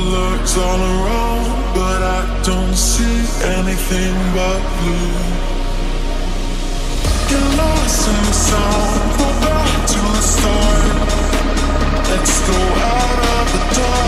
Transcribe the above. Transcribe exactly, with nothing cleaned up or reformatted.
looks all around, but I don't see anything but blue. Get lost in the sound, go back to the start. Let's go out of the dark.